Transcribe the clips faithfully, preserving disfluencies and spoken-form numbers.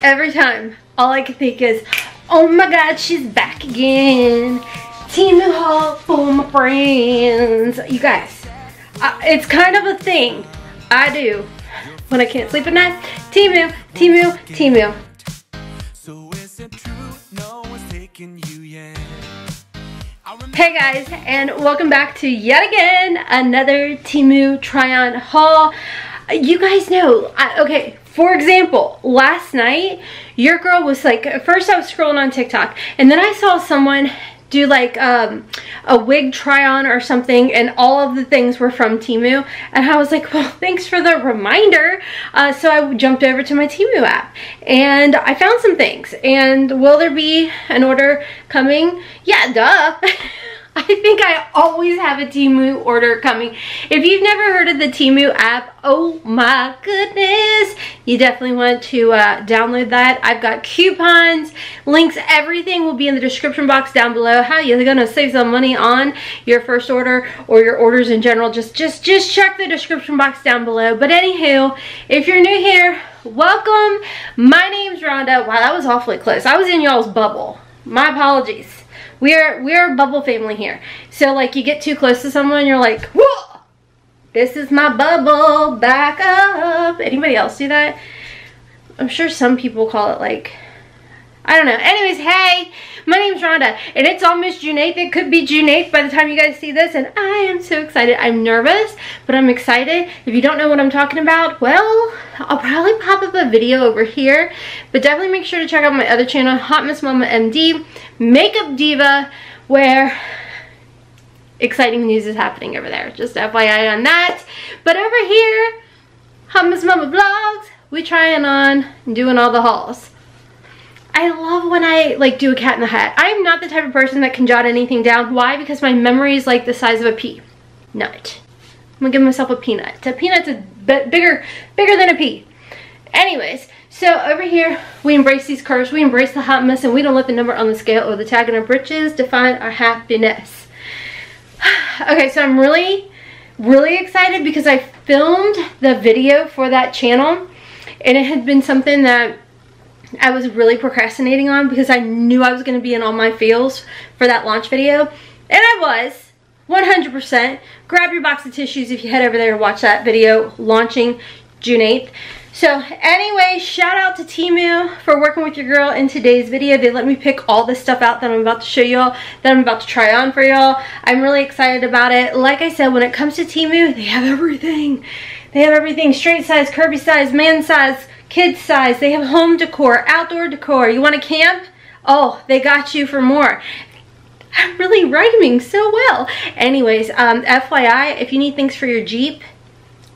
Every time, all I can think is, oh my god, she's back again. Temu haul for my friends. You guys, uh, it's kind of a thing I do when I can't sleep at night. Temu, Temu, Temu. So is it true? No one's taking you yet. Hey guys, and welcome back to yet again another Temu try-on haul. You guys know, I, okay, for example, last night, your girl was like, at first I was scrolling on TikTok, and then I saw someone do like um, a wig try-on or something, and all of the things were from Temu, and I was like, well, thanks for the reminder. Uh, so I jumped over to my Temu app, and I found some things, and will there be an order coming? Yeah, duh. I think I always have a Temu order coming. If you've never heard of the Temu app, oh my goodness, you definitely want to uh, download that. I've got coupons, links, everything will be in the description box down below. How you're gonna save some money on your first order or your orders in general, just, just, just check the description box down below. But anywho, if you're new here, welcome. My name's Rhonda. Wow, that was awfully close. I was in y'all's bubble. My apologies. We're we're a bubble family here. So like you get too close to someone, you're like, whoa, this is my bubble, back up. Anybody else do that? I'm sure some people call it like, I don't know. Anyways, hey, my name's Rhonda, and it's almost June eighth. It could be June eighth by the time you guys see this, and I am so excited. I'm nervous, but I'm excited. If you don't know what I'm talking about, well, I'll probably pop up a video over here, but definitely make sure to check out my other channel, Hot Mess Momma M D, Makeup Diva, where exciting news is happening over there. Just F Y I on that. But over here, Hot Mess Momma Vlogs, we trying on and doing all the hauls. I love when I like do a cat in the hat. I'm not the type of person that can jot anything down. Why? Because my memory is like the size of a pea nut. I'm gonna give myself a peanut. A peanut's a bit bigger, bigger than a pea. Anyways, so over here, we embrace these curves. We embrace the hot mess, and we don't let the number on the scale or the tag in our britches define our happiness. Okay, so I'm really, really excited because I filmed the video for that channel, and it had been something that I was really procrastinating on because I knew I was going to be in all my feels for that launch video, and I was one hundred percent. Grab your box of tissues if you head over there to watch that video launching June eighth. So anyway, shout out to Temu for working with your girl in today's video. They let me pick all this stuff out that I'm about to show y'all, that I'm about to try on for y'all. I'm really excited about it. Like I said, when it comes to Temu, they have everything. They have everything, straight size, curvy size, man size, kids size. They have home decor, outdoor decor. You want to camp? Oh, they got you for more. I'm really rhyming so well. Anyways, um, F Y I, if you need things for your Jeep,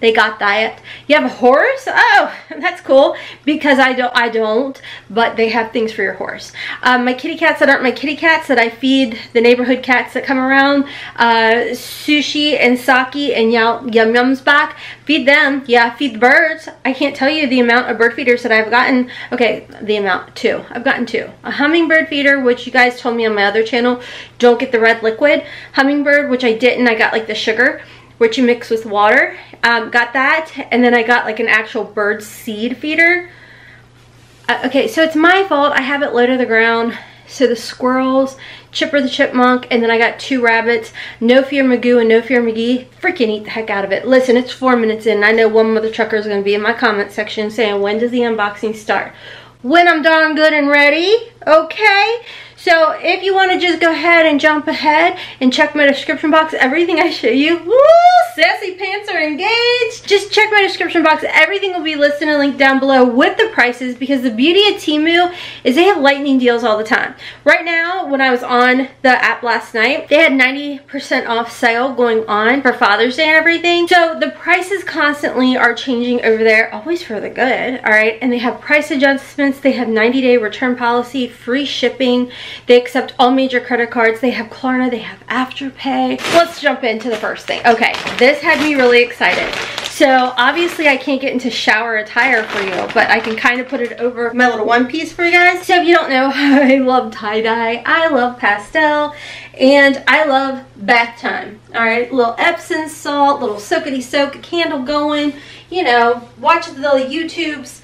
they got that. You have a horse? Oh, that's cool, because I don't, I don't, but they have things for your horse. Um, my kitty cats that aren't my kitty cats that I feed the neighborhood cats that come around, uh, Sushi and Saki and Yum Yum's back. Feed them. Yeah, feed the birds. I can't tell you the amount of bird feeders that I've gotten. Okay, the amount, two. I've gotten two. A hummingbird feeder, which you guys told me on my other channel, don't get the red liquid. Hummingbird, which I didn't, I got like the sugar, which you mix with water. Um, got that, and then I got like an actual bird seed feeder. Uh, okay, so it's my fault. I have it low to the ground. So the squirrels, Chipper the chipmunk, and then I got two rabbits, No Fear Magoo and No Fear McGee. Freaking eat the heck out of it. Listen, it's four minutes in. I know one mother trucker is going to be in my comment section saying, when does the unboxing start? When I'm darn good and ready, okay? So if you want to just go ahead and jump ahead and check my description box, everything I show you, woo, sassy pants are engaged. Just check my description box. Everything will be listed and linked down below with the prices, because the beauty of Temu is they have lightning deals all the time. Right now, when I was on the app last night, they had ninety percent off sale going on for Father's Day and everything. So the prices constantly are changing over there, always for the good, all right? And they have price adjustments. They have ninety day return policy, free shipping. They accept all major credit cards. They have Klarna, they have Afterpay. Let's jump into the first thing. Okay, this had me really excited. So obviously I can't get into shower attire for you, but I can kind of put it over my little one piece for you guys. So if you don't know, I love tie-dye, I love pastel, and I love bath time. All right, little Epsom salt, little soakity soak, candle going, you know, watch the YouTubes.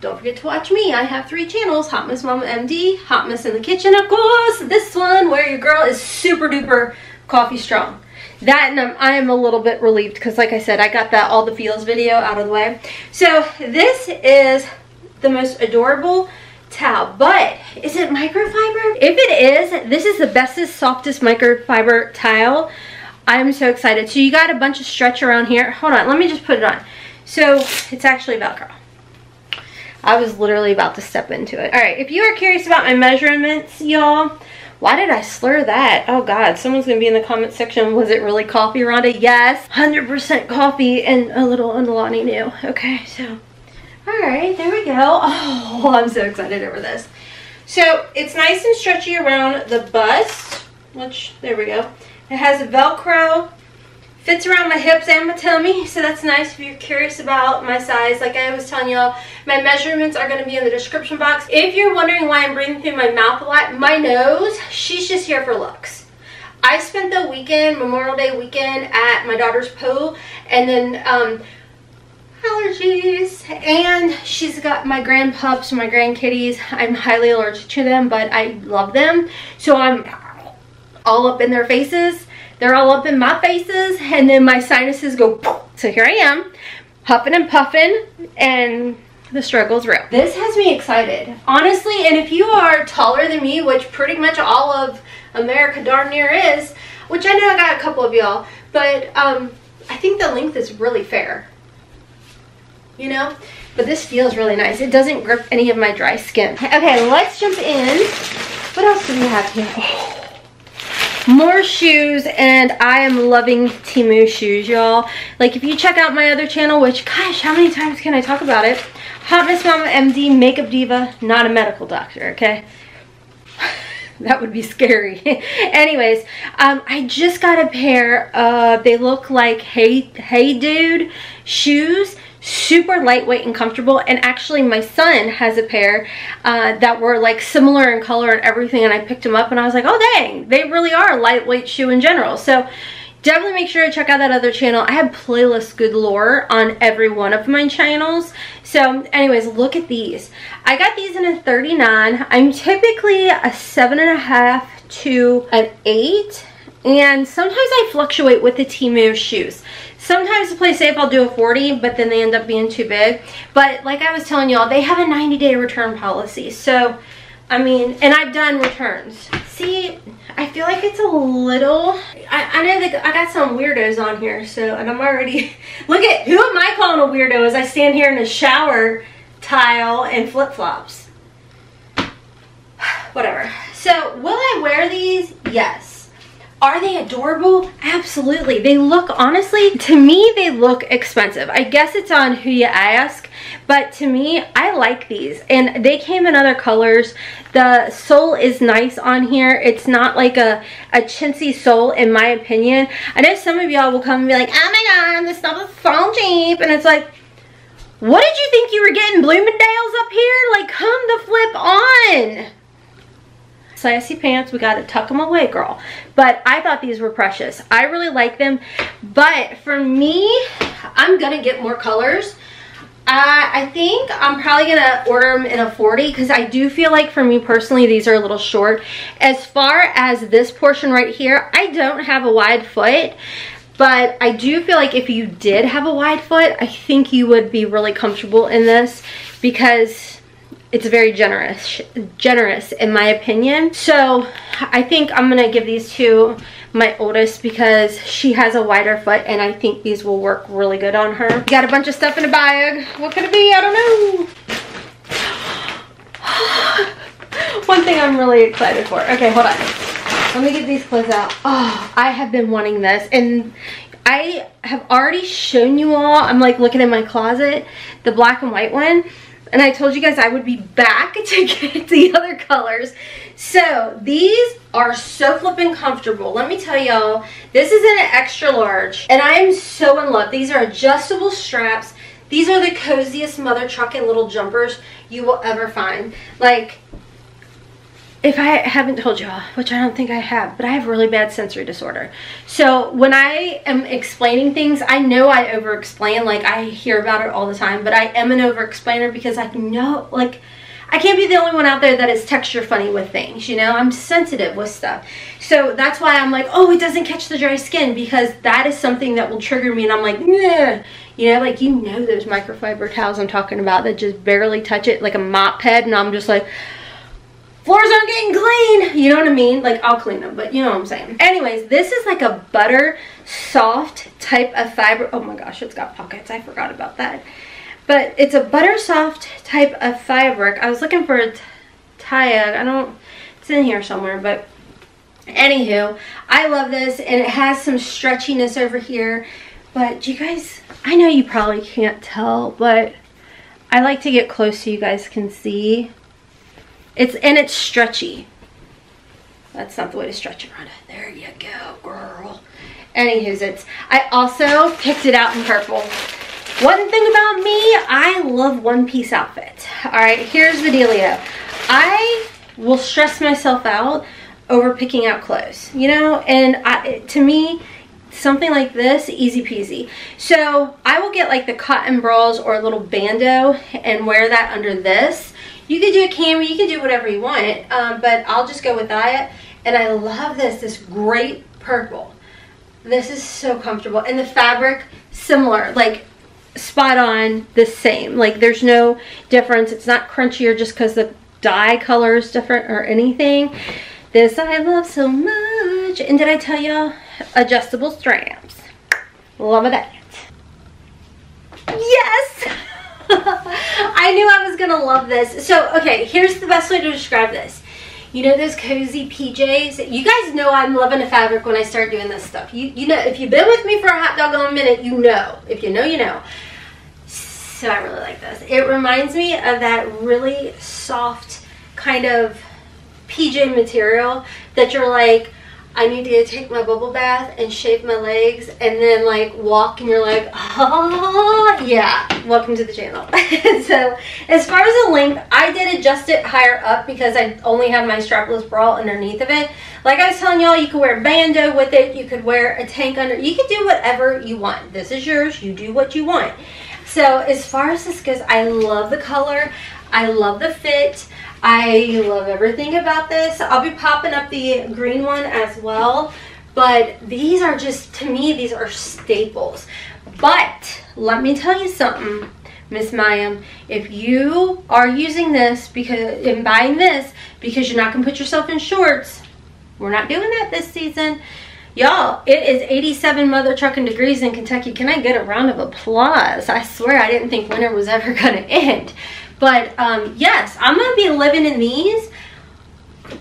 Don't forget to watch me. I have three channels, Hot Mess Momma M D, Hot Mess in the Kitchen, of course, this one where your girl is super duper coffee strong. That, and I'm, I am a little bit relieved because, like I said, I got that all the feels video out of the way. So this is the most adorable towel, but is it microfiber? If it is, this is the bestest, softest microfiber towel. I'm so excited. So you got a bunch of stretch around here. Hold on, let me just put it on. So it's actually Velcro. I was literally about to step into it. All right, if you are curious about my measurements, y'all, why did I slur that? Oh God, someone's gonna be in the comment section, was it really coffee, Rhonda? Yes, one hundred percent coffee and a little Unalani new. Okay, so, all right, there we go. Oh, I'm so excited over this. So it's nice and stretchy around the bust, which, there we go. It has a Velcro, fits around my hips and my tummy, so that's nice if you're curious about my size. Like I was telling y'all, my measurements are going to be in the description box. If you're wondering why I'm breathing through my mouth a lot, my nose, she's just here for looks. I spent the weekend, Memorial Day weekend, at my daughter's pool, and then um, allergies, and she's got my grand pups, my grand kitties. I'm highly allergic to them, but I love them, so I'm all up in their faces. They're all up in my faces, and then my sinuses go poof. So here I am, huffing and puffing, and the struggle's real. This has me excited, honestly, and if you are taller than me, which pretty much all of America darn near is, which I know I got a couple of y'all, but um, I think the length is really fair, you know? But this feels really nice. It doesn't grip any of my dry skin. Okay, let's jump in. What else do we have here? More shoes, and I am loving Temu shoes, y'all. Like, if you check out my other channel, which, gosh, how many times can I talk about it? Hot Mess Momma M D, Makeup Diva, not a medical doctor, okay? That would be scary. Anyways, um, I just got a pair of, they look like Hey, Hey Dude shoes. Super lightweight and comfortable, and actually my son has a pair uh, that were like similar in color and everything, and I picked them up and I was like, oh dang, they really are a lightweight shoe in general. So definitely make sure to check out that other channel. I have playlists galore on every one of my channels. So anyways, look at these. I got these in a thirty-nine. I'm typically a seven and a half to an eight, and sometimes I fluctuate with the Temu shoes. Sometimes to play safe, I'll do a forty, but then they end up being too big. But like I was telling y'all, they have a ninety day return policy. So, I mean, and I've done returns. See, I feel like it's a little, I, I know that I got some weirdos on here, so, and I'm already, look at, who am I calling a weirdo as I stand here in a shower tile and flip-flops? Whatever. So, will I wear these? Yes. Are they adorable? Absolutely. They look, honestly, to me, they look expensive. I guess it's on who you ask, but to me, I like these. And they came in other colors. The sole is nice on here. It's not like a, a chintzy sole, in my opinion. I know some of y'all will come and be like, oh my God, this stuff is so cheap. And it's like, what did you think you were getting, Bloomingdale's up here? Like, come the flip on. Sassy pants, we gotta tuck them away, girl. But I thought these were precious. I really like them, but for me, I'm gonna get more colors. Uh, I think I'm probably gonna order them in a forty, because I do feel like, for me personally, these are a little short. As far as this portion right here, I don't have a wide foot, but I do feel like if you did have a wide foot, I think you would be really comfortable in this, because it's very generous, generous in my opinion. So I think I'm gonna give these to my oldest because she has a wider foot, and I think these will work really good on her. Got a bunch of stuff in a bag. What could it be? I don't know. One thing I'm really excited for. Okay, hold on. Let me get these clothes out. Oh, I have been wanting this, and I have already shown you all. I'm like looking in my closet, the black and white one. And I told you guys I would be back to get the other colors. So these are so flipping comfortable. Let me tell y'all, this is an extra large, and I am so in love. These are adjustable straps. These are the coziest mother trucking little jumpers you will ever find. Like, if I haven't told y'all, which I don't think I have, but I have really bad sensory disorder. So when I am explaining things, I know I over explain, like I hear about it all the time, but I am an over explainer because I know, like, I can't be the only one out there that is texture funny with things, you know? I'm sensitive with stuff. So that's why I'm like, oh, it doesn't catch the dry skin, because that is something that will trigger me, and I'm like, nah. You know, like, you know those microfiber towels I'm talking about that just barely touch it, like a mop head, and I'm just like, floors aren't getting clean, you know what I mean? Like, I'll clean them, but you know what I'm saying. Anyways, this is like a butter, soft type of fiber. Oh my gosh, it's got pockets, I forgot about that. But it's a butter soft type of fabric. I was looking for a tag. I don't, it's in here somewhere, but anywho, I love this, and it has some stretchiness over here. But do you guys, I know you probably can't tell, but I like to get close so you guys can see. It's, and it's stretchy. That's not the way to stretch it, Rhonda. There you go, girl. Anywho's, it's, I also picked it out in purple. One thing about me, I love one piece outfits. All right, here's the dealio. I will stress myself out over picking out clothes, you know, and I, to me, something like this, easy peasy. So I will get like the cotton bras or a little bandeau and wear that under this. You could do a cami, you could do whatever you want, um, but I'll just go with that. And I love this, this great purple. This is so comfortable. And the fabric, similar, like, spot on the same, like there's no difference. It's not crunchier just because the dye color is different or anything. This I love so much. And did I tell y'all, adjustable straps, love that. Yes. I knew I was gonna love this. So okay, here's the best way to describe this. You know those cozy P Js? You guys know I'm loving a fabric when I start doing this stuff. You you know, if you've been with me for a hot doggone minute, you know. If you know, you know. So I really like this. It reminds me of that really soft kind of P J material that you're like, I need to take my bubble bath and shave my legs and then like walk, and you're like, oh yeah, welcome to the channel. So as far as the length, I did adjust it higher up because I only had my strapless bra underneath of it. Like I was telling y'all, you could wear a bandeau with it, you could wear a tank under, you could do whatever you want. This is yours, you do what you want. So as far as this goes, I love the color, I love the fit, I love everything about this. I'll be popping up the green one as well, but these are just, to me, these are staples. But let me tell you something, Miss Mayim, if you are using this because and buying this because you're not gonna put yourself in shorts, we're not doing that this season. Y'all, it is eighty-seven mother trucking degrees in Kentucky. Can I get a round of applause? I swear I didn't think winter was ever gonna end. But um, yes, I'm gonna be living in these,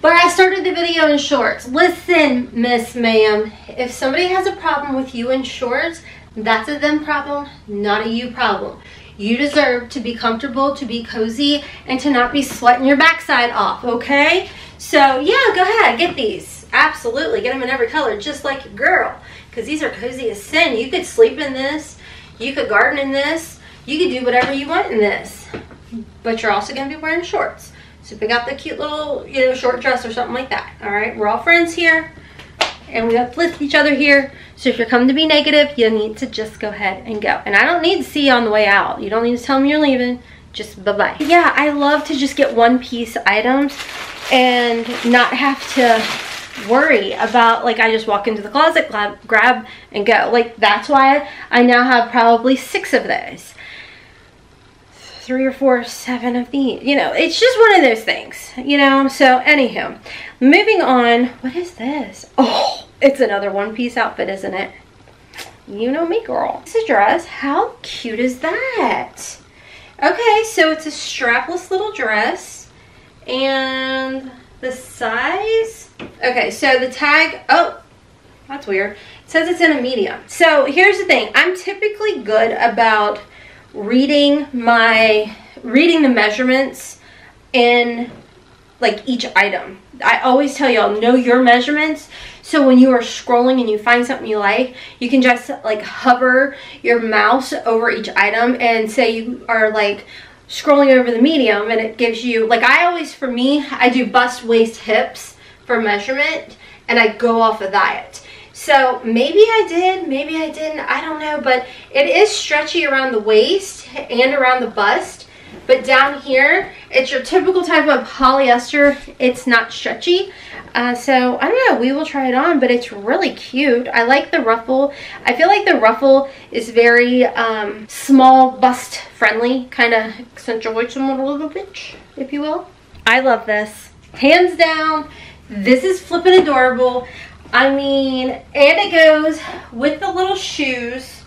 but I started the video in shorts. Listen, Miss Ma'am, if somebody has a problem with you in shorts, that's a them problem, not a you problem. You deserve to be comfortable, to be cozy, and to not be sweating your backside off, okay? So yeah, go ahead, get these. Absolutely, get them in every color, just like your girl, because these are cozy as sin. You could sleep in this, you could garden in this, you could do whatever you want in this. But you're also going to be wearing shorts. So pick out the cute little, you know, short dress or something like that. All right, we're all friends here, and we uplift each other here. So if you're coming to be negative, you need to just go ahead and go. And I don't need to see you on the way out. You don't need to tell me you're leaving. Just bye-bye. Yeah, I love to just get one-piece items and not have to worry about, like, I just walk into the closet, grab, and go. Like, that's why I now have probably six of those. Three or four, seven of these. You know, it's just one of those things, you know? So, anywho, moving on. What is this? Oh, it's another one-piece outfit, isn't it? You know me, girl. It's a dress. How cute is that? Okay, so it's a strapless little dress. And the size? Okay, so the tag, oh, that's weird. It says it's in a medium. So, here's the thing. I'm typically good about reading my reading the measurements in like each item. I always tell y'all, know your measurements, so when you are scrolling and you find something you like, you can just like hover your mouse over each item and say you are like scrolling over the medium, and it gives you, like, I always, for me, I do bust, waist, hips for measurement, and I go off of that. So maybe I did, maybe I didn't, I don't know, but it is stretchy around the waist and around the bust. But down here, it's your typical type of polyester. It's not stretchy. Uh, so I don't know, we will try it on, but it's really cute. I like the ruffle. I feel like the ruffle is very um, small bust friendly, kind of accentuates them a little bit, if you will. I love this. Hands down, this is flippin' adorable. I mean, and it goes with the little shoes.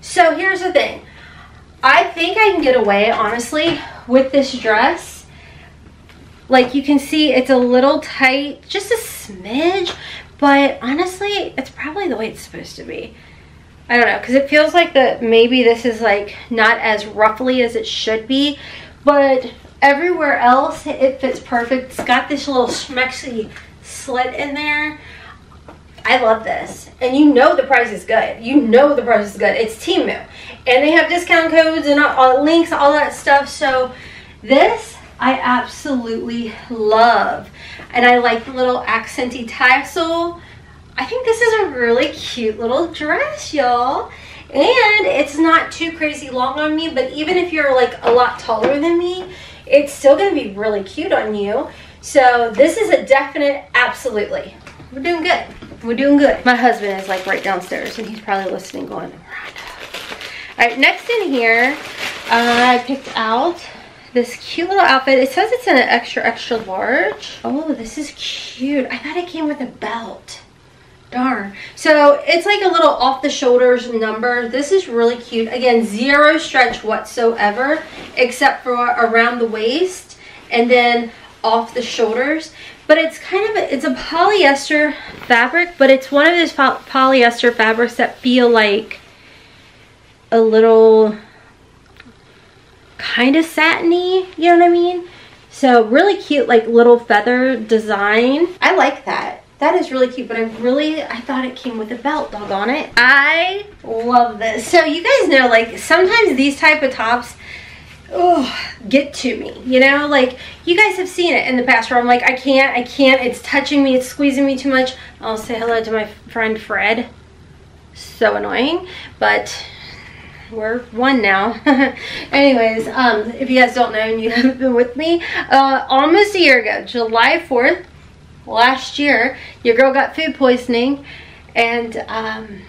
So here's the thing. I think I can get away, honestly, with this dress. Like you can see, it's a little tight, just a smidge, but honestly, it's probably the way it's supposed to be. I don't know, because it feels like that maybe this is like not as ruffly as it should be, but everywhere else, it fits perfect. It's got this little schmexy slit in there. I love this, and you know the price is good. You know the price is good. It's Temu, and they have discount codes and all, all links, all that stuff. So this I absolutely love, and I like the little accenty tassel. I think this is a really cute little dress, y'all, and it's not too crazy long on me, but even if you're like a lot taller than me, it's still gonna be really cute on you. So this is a definite absolutely. We're doing good. We're doing good. My husband is like right downstairs and he's probably listening going, all right, next in here, uh, I picked out this cute little outfit. It says it's an extra, extra large. Oh, this is cute. I thought it came with a belt. Darn. So it's like a little off the shoulders number. This is really cute. Again, zero stretch whatsoever, except for around the waist and then off the shoulders. But it's kind of a, it's a polyester fabric, but it's one of those polyester fabrics that feel like a little kind of satiny, you know what I mean? So really cute, like little feather design. I like that. That is really cute, but I really, I thought it came with a belt, doggone it. I love this. So you guys know, like sometimes these type of tops, oh, get to me, you know, like you guys have seen it in the past where I'm like, I can't, I can't, it's touching me, it's squeezing me too much. I'll say hello to my friend Fred, so annoying, but we're one now. Anyways, um if you guys don't know and you haven't been with me, uh almost a year ago, July fourth last year, your girl got food poisoning, and um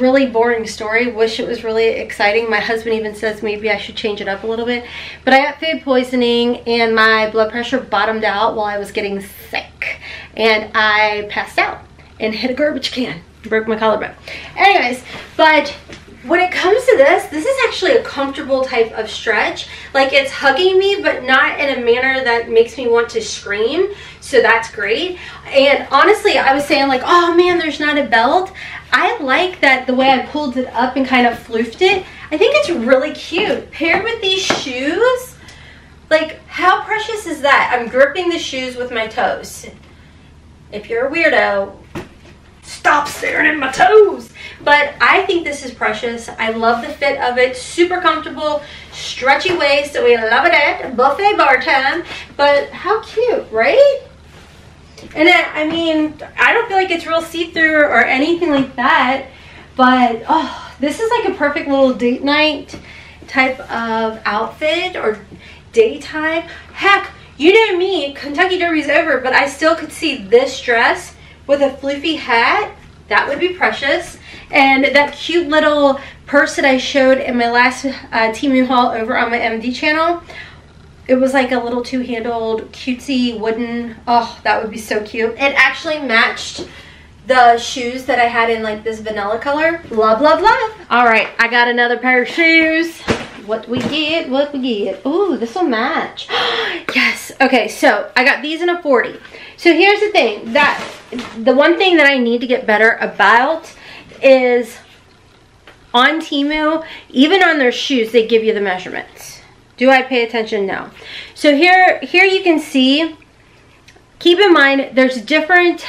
really boring story. Wish it was really exciting. My husband even says maybe I should change it up a little bit. But I got food poisoning and my blood pressure bottomed out while I was getting sick. And I passed out and hit a garbage can. Broke my collarbone. Anyways, but when it comes to this, this is actually a comfortable type of stretch. Like it's hugging me, but not in a manner that makes me want to scream. So that's great. And honestly, I was saying like, oh man, there's not a belt. I like that the way I pulled it up and kind of floofed it. I think it's really cute. Paired with these shoes, like how precious is that? I'm gripping the shoes with my toes. If you're a weirdo, stop staring at my toes. But I think this is precious. I love the fit of it. Super comfortable, stretchy waist. We love it. Buffet bar time. But how cute, right? And it, I mean, I don't feel like it's real see-through or anything like that. But oh, this is like a perfect little date night type of outfit or daytime. Heck, you know me. Kentucky Derby's over, but I still could see this dress with a floofy hat. That would be precious. And that cute little purse that I showed in my last uh, Temu haul over on my M D channel, it was like a little two-handled cutesy wooden, oh, that would be so cute. It actually matched the shoes that I had in like this vanilla color. Love, love, love. All right, I got another pair of shoes. What we get, what we get. Ooh, this will match. Yes, okay, so I got these in a forty. So here's the thing, that the one thing that I need to get better about is on Temu, even on their shoes, they give you the measurements. Do I pay attention? No. So here, here you can see, keep in mind, there's different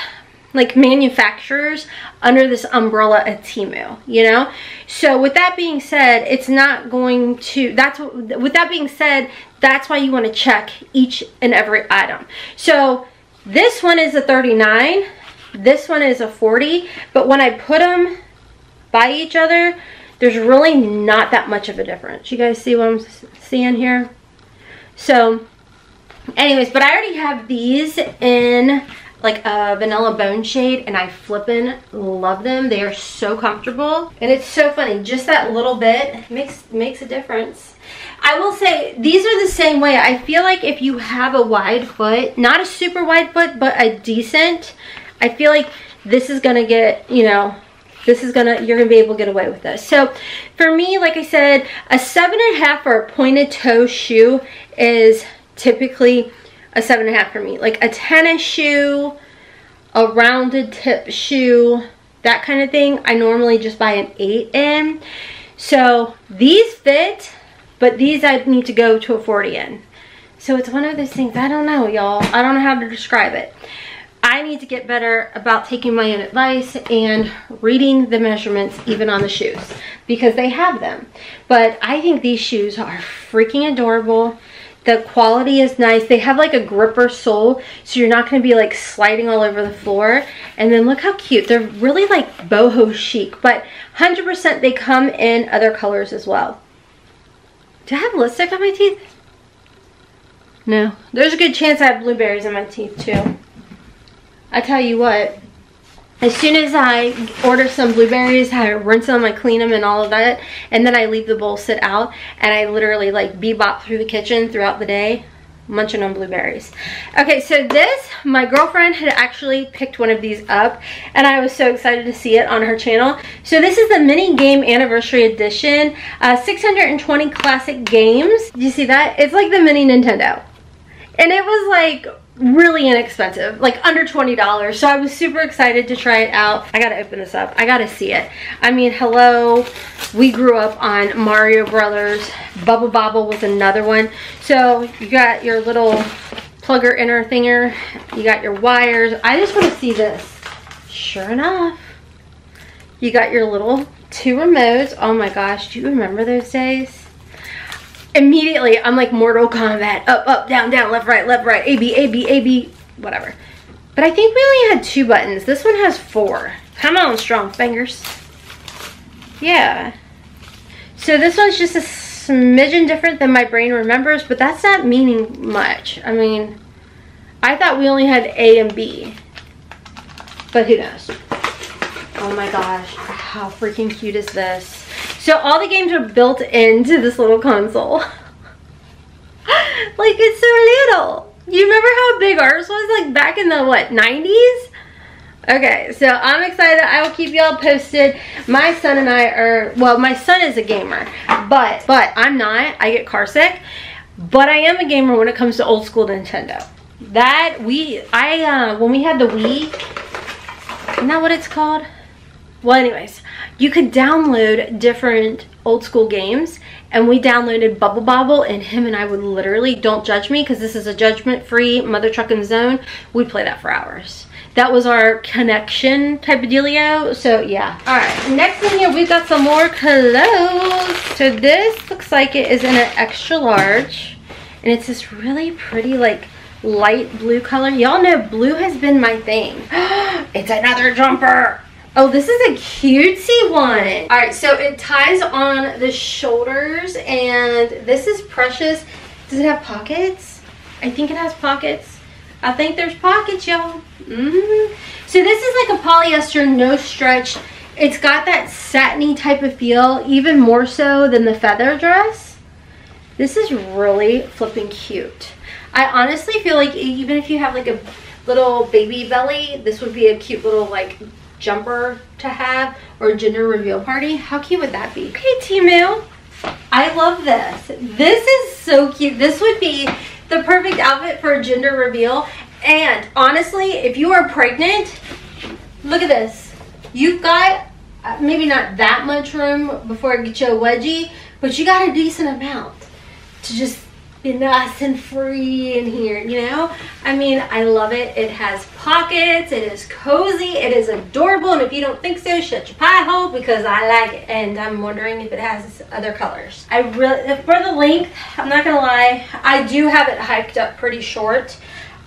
like manufacturers under this umbrella of Temu, you know? So with that being said, it's not going to, that's, with that being said, that's why you want to check each and every item. So this one is a thirty-nine, this one is a forty, but when I put them by each other, there's really not that much of a difference. You guys see what I'm seeing here? So anyways, but I already have these in like a vanilla bone shade and I flippin' love them. They are so comfortable and it's so funny. Just that little bit makes makes a difference. I will say these are the same way. I feel like if you have a wide foot, not a super wide foot, but a decent, I feel like this is gonna get, you know, This is gonna, you're gonna be able to get away with this. So for me, like I said, a seven and a half or a pointed toe shoe is typically a seven and a half for me. Like a tennis shoe, a rounded tip shoe, that kind of thing, I normally just buy an eight in. So these fit, but these I need to go to a forty in. So it's one of those things, I don't know, y'all. I don't know how to describe it. I need to get better about taking my own advice and reading the measurements even on the shoes because they have them. But I think these shoes are freaking adorable. The quality is nice. They have like a gripper sole, so you're not going to be like sliding all over the floor. And then look how cute. They're really like boho chic, but one hundred percent they come in other colors as well. Do I have lipstick on my teeth? No. There's a good chance I have blueberries in my teeth too. I tell you what, as soon as I order some blueberries, I rinse them, I clean them and all of that, and then I leave the bowl sit out, and I literally like bebop through the kitchen throughout the day, munching on blueberries. Okay, so this, my girlfriend had actually picked one of these up, and I was so excited to see it on her channel. So this is the mini game anniversary edition, uh, six hundred twenty classic games. Do you see that? It's like the mini Nintendo. And it was like really inexpensive, like under twenty dollars. So I was super excited to try it out. I gotta open this up. I gotta see it. I mean, hello. We grew up on Mario Brothers. Bubble Bobble was another one. So you got your little plugger inner thinger. You got your wires. I just want to see this. Sure enough, you got your little two remotes. Oh my gosh, do you remember those days? Immediately, I'm like Mortal Kombat, up, up, down, down, left, right, left, right, A, B, A, B, A, B, whatever. But I think we only had two buttons. This one has four. Come on, strong fingers. Yeah. So this one's just a smidgen different than my brain remembers, but that's not meaning much. I mean, I thought we only had A and B, but who knows? Oh my gosh, how freaking cute is this? So all the games are built into this little console. Like, it's so little. You remember how big ours was, like back in the, what, nineties? Okay, so I'm excited. I will keep y'all posted. My son and I are, well, my son is a gamer, but, but I'm not. I get car sick, but I am a gamer when it comes to old school Nintendo. That, we, I, uh, when we had the Wii, isn't that what it's called? Well, anyways, you could download different old school games, and we downloaded Bubble Bobble, and him and I would literally, don't judge me because this is a judgment-free mother truckin' zone, we'd play that for hours. That was our connection type of dealio, so yeah. All right, next in here, we've got some more clothes. So this looks like it is in an extra large, and it's this really pretty, like, light blue color. Y'all know blue has been my thing. It's another jumper. Oh, this is a cutesy one. All right, so it ties on the shoulders, and this is precious. Does it have pockets? I think it has pockets. I think there's pockets, y'all. Mm-hmm. So this is like a polyester, no stretch. It's got that satiny type of feel, even more so than the feather dress. This is really flipping cute. I honestly feel like even if you have like a little baby belly, this would be a cute little like jumper to have, or gender reveal party. How cute would that be? Okay, Temu, I love this. This is so cute. This would be the perfect outfit for a gender reveal. And honestly, if you are pregnant, look at this. You've got uh, maybe not that much room before I get you a wedgie, but you got a decent amount to just nice and free in here, you know? I mean, I love it. It has pockets, it is cozy, it is adorable, and if you don't think so, shut your pie hole because I like it. And I'm wondering if it has other colors. I really, for the length, I'm not gonna lie, I do have it hiked up pretty short.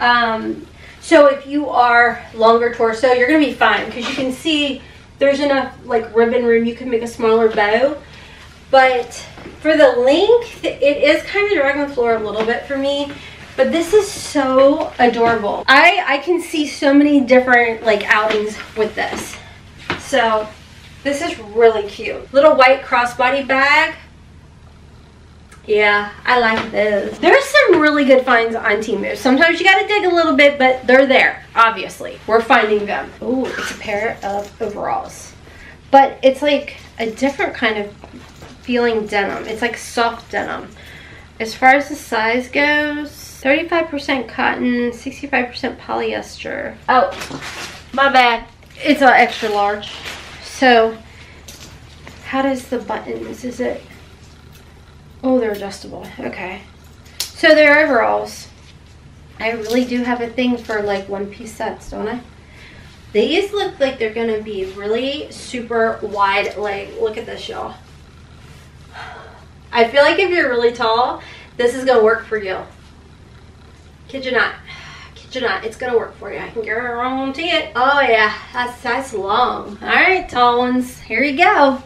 Um, so if you are longer torso, you're gonna be fine because you can see there's enough like ribbon room, you can make a smaller bow. But for the length, it is kind of dragging the floor a little bit for me. But this is so adorable. I, I can see so many different like outings with this. So this is really cute. Little white crossbody bag. Yeah, I like this. There's some really good finds on Temu. Sometimes you gotta dig a little bit, but they're there, obviously. We're finding them. Ooh, it's a pair of overalls. But it's like a different kind of feeling denim. It's like soft denim. As far as the size goes, thirty-five percent cotton, sixty-five percent polyester. Oh, my bad. It's an extra large. So, how does the buttons, is it? Oh, they're adjustable. Okay. So they're overalls. I really do have a thing for like one piece sets, don't I? These look like they're gonna be really super wide leg. Look at this, y'all. I feel like if you're really tall, this is gonna work for you. Kid you not. Kid you not. It's gonna work for you. I can guarantee it. Oh yeah, that's, that's long. All right, tall ones, here you go.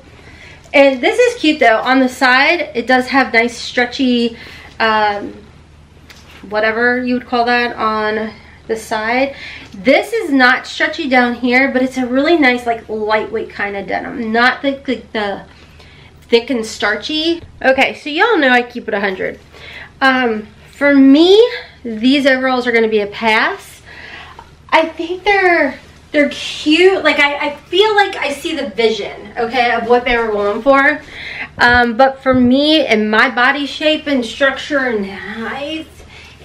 And this is cute though. On the side, it does have nice stretchy, um, whatever you would call that on the side. This is not stretchy down here, but it's a really nice, like lightweight kind of denim. Not the, the, the thick and starchy. Okay, so y'all know I keep it one hundred. Um, for me, these overalls are gonna be a pass. I think they're they're cute. Like I, I feel like I see the vision, okay, of what they were going for. Um, but for me and my body shape and structure and height,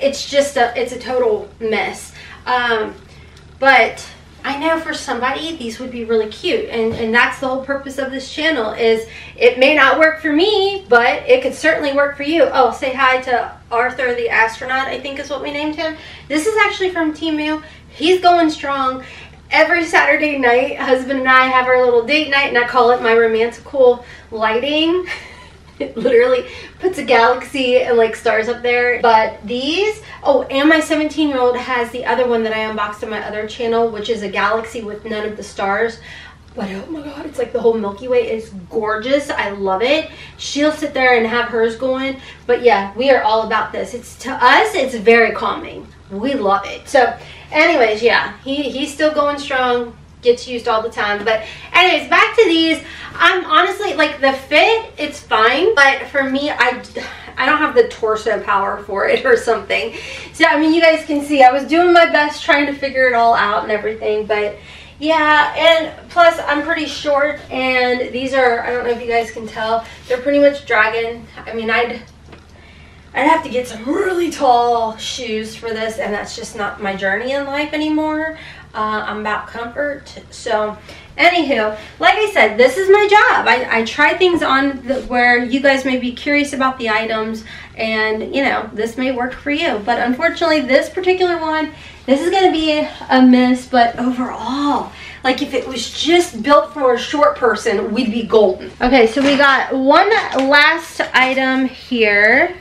it's just a it's a total mess. Um, but I know for somebody these would be really cute, and, and that's the whole purpose of this channel is it may not work for me, but it could certainly work for you. Oh, say hi to Arthur the astronaut, I think is what we named him. This is actually from Temu. He's going strong. Every Saturday night, husband and I have our little date night, and I call it my romantical lighting. It literally puts a galaxy and like stars up there. But these, oh, and my seventeen year old has the other one that I unboxed on my other channel, which is a galaxy with none of the stars. But oh my god, it's like the whole Milky Way is gorgeous. I love it. She'll sit there and have hers going. But yeah, we are all about this. It's to us, it's very calming. We love it. So anyways, yeah, he, he's still going strong. Gets used all the time. But anyways, back to these. I'm honestly like the fit, it's fine, but for me, I I don't have the torso power for it or something. So I mean, you guys can see I was doing my best trying to figure it all out and everything, but yeah, and plus I'm pretty short, and these are, I don't know if you guys can tell, they're pretty much dragging. I mean, I'd I'd have to get some really tall shoes for this, and that's just not my journey in life anymore. Uh, I'm about comfort. So anywho, like I said, this is my job. I, I try things on the, where you guys may be curious about the items, and you know, this may work for you. But unfortunately, this particular one, this is gonna be a miss. But overall, like if it was just built for a short person, we'd be golden. Okay, so we got one last item here.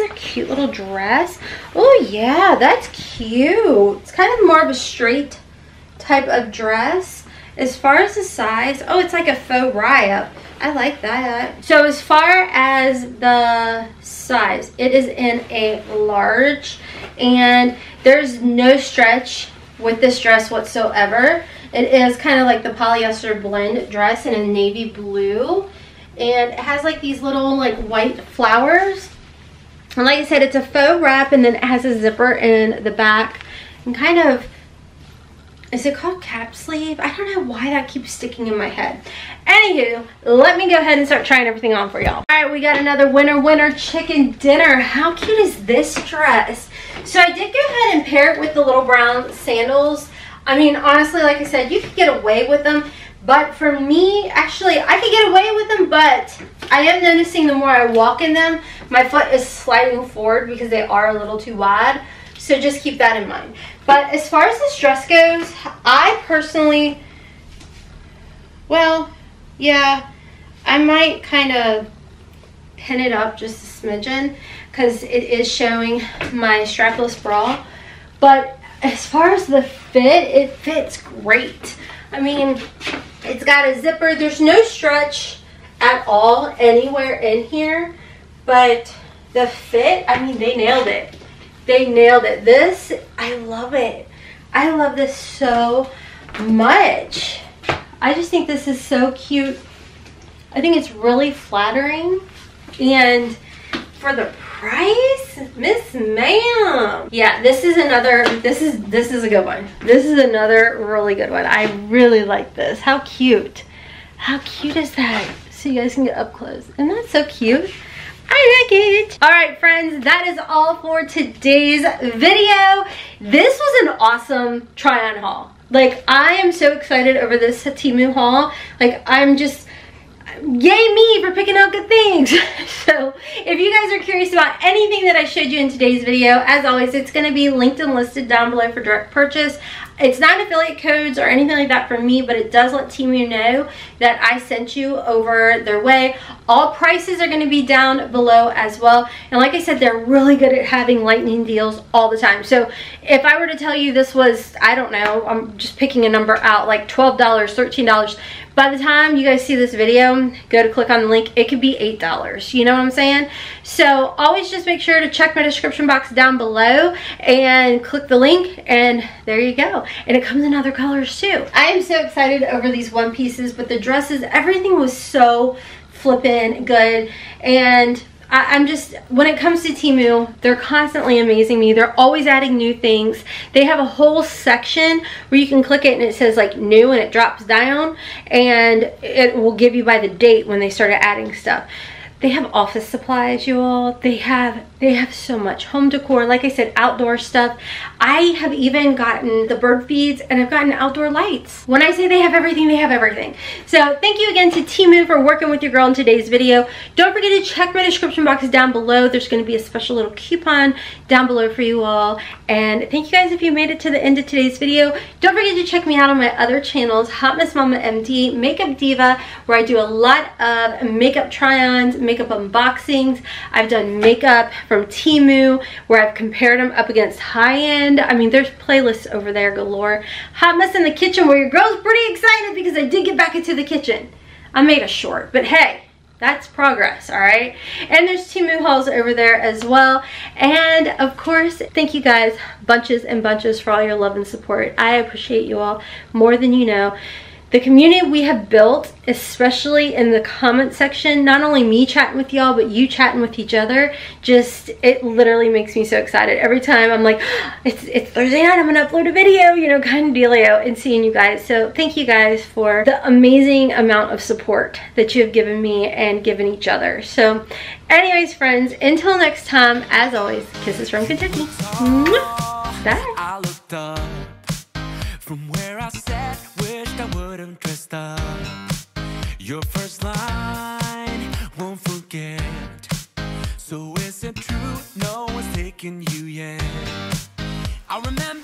A cute little dress. Oh yeah, that's cute. It's kind of more of a straight type of dress. As far as the size, oh, it's like a faux rye up. I like that. So as far as the size, it is in a large, and there's no stretch with this dress whatsoever. It is kind of like the polyester blend dress in a navy blue, and it has like these little like white flowers. And like I said, it's a faux wrap, and then it has a zipper in the back, and kind of, is it called cap sleeve? I don't know why that keeps sticking in my head. Anywho, let me go ahead and start trying everything on for y'all. All right, we got another winner winner chicken dinner. How cute is this dress? So I did go ahead and pair it with the little brown sandals. I mean, honestly, like I said, you could get away with them, but for me, actually, I could get away with them, but I am noticing the more I walk in them, my foot is sliding forward because they are a little too wide. So just keep that in mind. But as far as this dress goes, I personally, well, yeah, I might kind of pin it up just a smidgen because it is showing my strapless bra. But as far as the fit, it fits great. I mean, it's got a zipper. There's no stretch at all anywhere in here, but the fit, I mean, they nailed it. They nailed it. This, I love it. I love this so much. I just think this is so cute. I think it's really flattering. And for the price, Miss Ma'am. Yeah, this is another, this is, this is a good one. This is another really good one. I really like this. How cute. How cute is that? So you guys can get up close. Isn't that so cute? I like it. All right, friends, that is all for today's video. This was an awesome try-on haul. Like, I am so excited over this Temu haul. Like, I'm just, yay me for picking out good things. So if you guys are curious about anything that I showed you in today's video, as always, it's going to be linked and listed down below for direct purchase. It's not affiliate codes or anything like that for me, but it does let Temu know that I sent you over their way. All prices are going to be down below as well. And like I said, they're really good at having lightning deals all the time. So if I were to tell you this was, I don't know, I'm just picking a number out, like twelve dollars, thirteen dollars. By the time you guys see this video, go to click on the link, it could be eight dollars. You know what I'm saying? So always just make sure to check my description box down below and click the link, and there you go. And it comes in other colors too. I am so excited over these one pieces, but the dresses, everything was so flippin' good. And I, I'm just, when it comes to Temu, they're constantly amazing me. They're always adding new things. They have a whole section where you can click it and it says like new and it drops down and it will give you by the date when they started adding stuff. They have office supplies, you all. They have they have so much home decor. Like I said, outdoor stuff. I have even gotten the bird feeds and I've gotten outdoor lights. When I say they have everything, they have everything. So thank you again to Temu for working with your girl in today's video. Don't forget to check my description box down below. There's going to be a special little coupon down below for you all. And thank you guys if you made it to the end of today's video. Don't forget to check me out on my other channels, Hot Mess Momma M D, Makeup Diva, where I do a lot of makeup try-ons, makeup unboxings. I've done makeup from Temu where I've compared them up against high-end. I mean, there's playlists over there galore. Hot Mess in the Kitchen where your girl's pretty excited because I did get back into the kitchen. I made a short, but hey, that's progress, all right? And there's Temu hauls over there as well. And of course, thank you guys bunches and bunches for all your love and support. I appreciate you all more than you know. The community we have built, especially in the comment section, not only me chatting with y'all, but you chatting with each other, just, it literally makes me so excited. Every time I'm like, it's, it's Thursday night, I'm gonna upload a video, you know, kind of dealio, and seeing you guys. So thank you guys for the amazing amount of support that you have given me and given each other. So anyways, friends, until next time, as always, kisses from Kentucky. Mwah. Bye. From where I sat, wished I wouldn't dressed up. Your first line, won't forget. So is it true, no one's taking you yet? I remember